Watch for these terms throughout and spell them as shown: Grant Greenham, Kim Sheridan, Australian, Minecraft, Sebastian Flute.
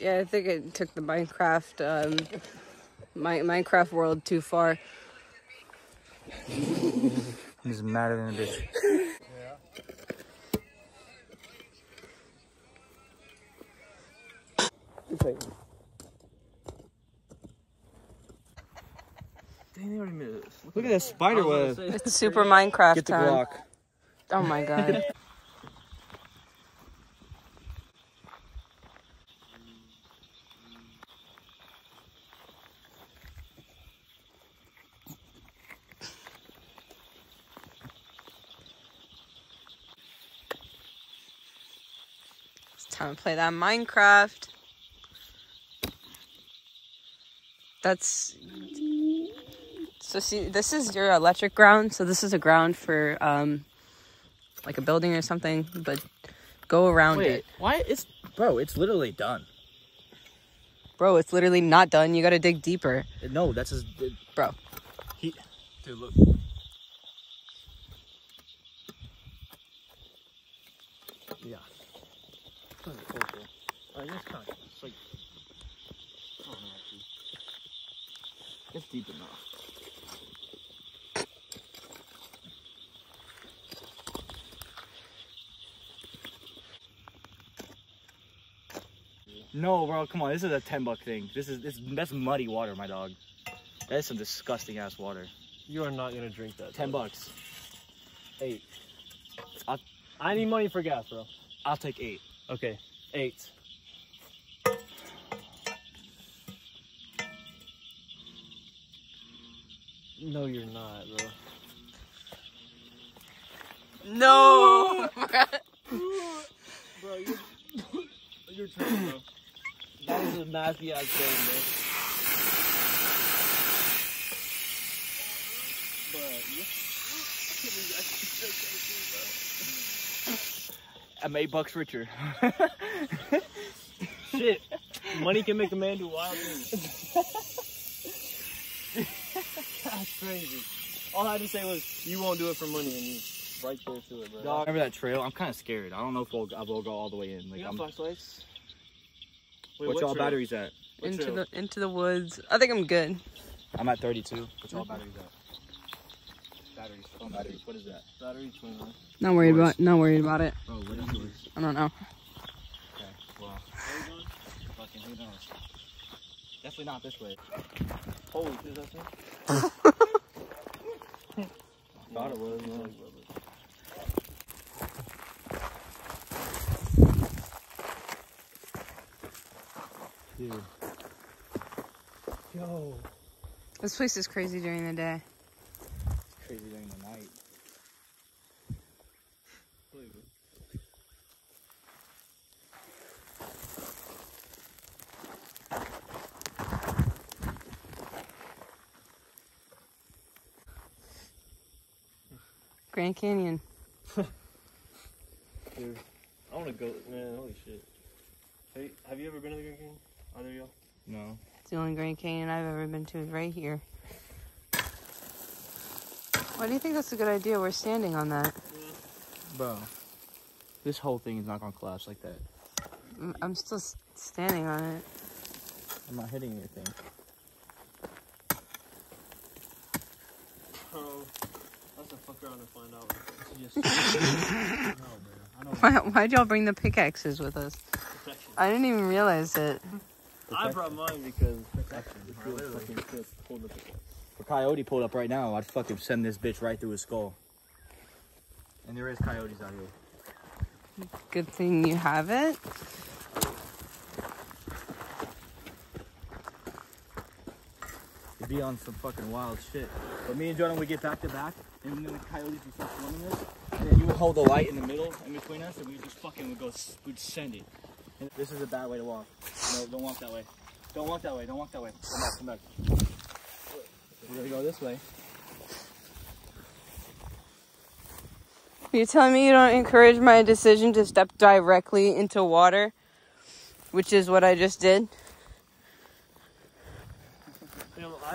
Yeah, I think it took the Minecraft, Minecraft world too far. He's madder than a bitch. Yeah. Dang, they already made this. Look at that spider web. It's super Minecraft Get the time. Block. Oh my god. Time to play that Minecraft. That's so. See, this is your electric ground. So this is a ground for like a building or something. But go around it. Why is bro? It's literally done. Bro, it's literally not done. You gotta dig deeper. No, that's his bro. He, dude, look. Yeah. It's deep enough. No, bro, come on. This is a $10 thing. That's muddy water, my dog. That is some disgusting ass water. You are not gonna drink that. $10. 8. I need money for gas, bro. I'll take 8. Okay, 8. No, you're not, bro. No! Bro, you're trying, bro. That is a nasty ass game, bro. I'm $8 richer. Shit. Money can make a man do wild things. That's crazy. All I had to say was, you won't do it for money, and you right there to it, bro. Dog, remember that trail? I'm kind of scared. I don't know if I will go all the way in. Like, you got flashlights? Wait, what's y'all batteries at? Into the woods. I think I'm good. I'm at 32. What's y'all batteries at? Batteries. What is that? Battery 21. Not worried about it. Bro, what is yours? I don't know. Okay, well. Fucking who knows? Definitely not this way. Holy shit, that's it? I thought it was. No. Dude. Yo. This place is crazy during the day. Crazy during the night. Grand Canyon. Dude, I want to go, man. Holy shit. Hey, have you ever been to the Grand Canyon? Either of y'all? No. It's the only Grand Canyon I've ever been to, is right here. Why do you think that's a good idea? We're standing on that. Bro, this whole thing is not going to collapse like that. I'm still standing on it. I'm not hitting anything. Bro, that's a fuck around and find out. Why'd y'all bring the pickaxes with us? Protection. I didn't even realize it. Protection. I brought mine because protection. If a coyote pulled up right now, I'd fucking send this bitch right through his skull. And there is coyotes out here. Good thing you have it. It'd be on some fucking wild shit. But me and Jordan would get back to back, and then the coyotes would start swimming us. And then you would hold the light in the middle, in between us, and we just fucking would go, we'd send it. And this is a bad way to walk. No, don't walk that way. Don't walk that way, don't walk that way. Come back, come back. We're gonna go this way. You're telling me you don't encourage my decision to step directly into water, which is what I just did?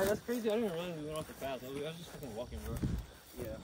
That's crazy. I didn't even realize we went off the path. I was just fucking walking, bro. Yeah.